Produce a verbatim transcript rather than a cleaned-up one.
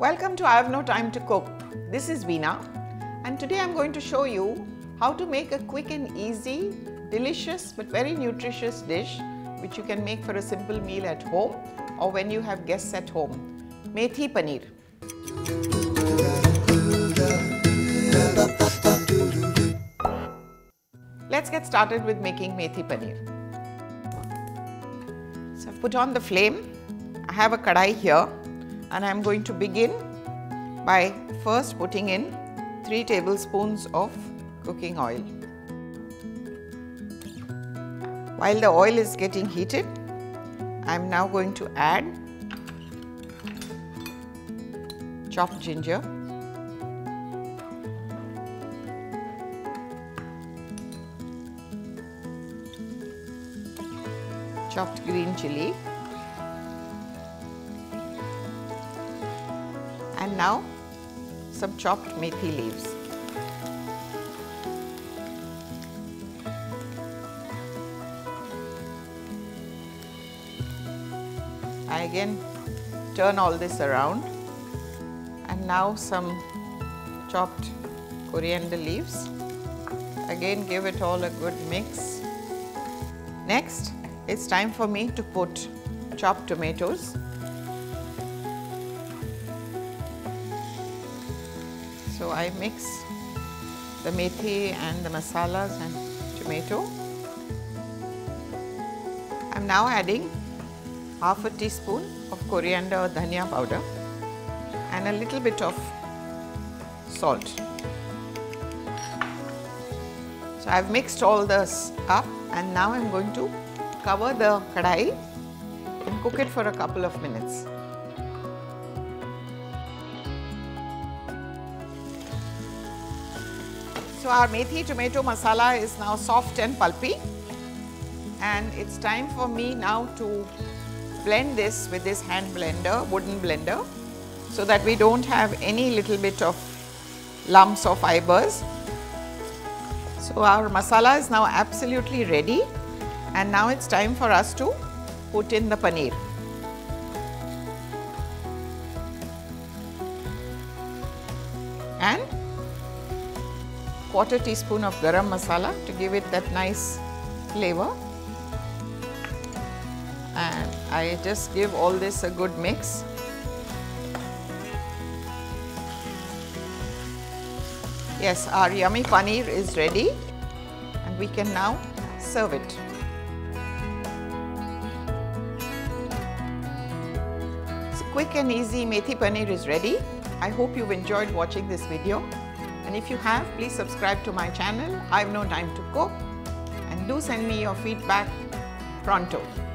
Welcome to I Have No Time to Cook. This is Veena, and today I'm going to show you how to make a quick and easy, delicious but very nutritious dish which you can make for a simple meal at home or when you have guests at home. Methi paneer. Let's get started with making methi paneer. So I've put on the flame. I have a kadai here, and I'm going to begin by first putting in three tablespoons of cooking oil. While the oil is getting heated, I'm now going to add chopped ginger, chopped green chili, and now some chopped methi leaves. I again turn all this around, and now some chopped coriander leaves. Again give it all a good mix. Next, it's time for me to put chopped tomatoes. So I mix the methi and the masalas and tomato. I'm now adding half a teaspoon of coriander or dhaniya powder and a little bit of salt. So I've mixed all this up, and now I'm going to cover the kadai and cook it for a couple of minutes. So our methi tomato masala is now soft and pulpy, and it's time for me now to blend this with this hand blender, wooden blender, so that we don't have any little bit of lumps or fibers. So our masala is now absolutely ready, and now it's time for us to put in the paneer. And quarter teaspoon of garam masala to give it that nice flavor, and I just give all this a good mix. Yes, our yummy paneer is ready, and we can now serve it. So quick and easy methi paneer is ready. I hope you've enjoyed watching this video. And if you have, please subscribe to my channel, I Have No Time to Cook, and do send me your feedback pronto.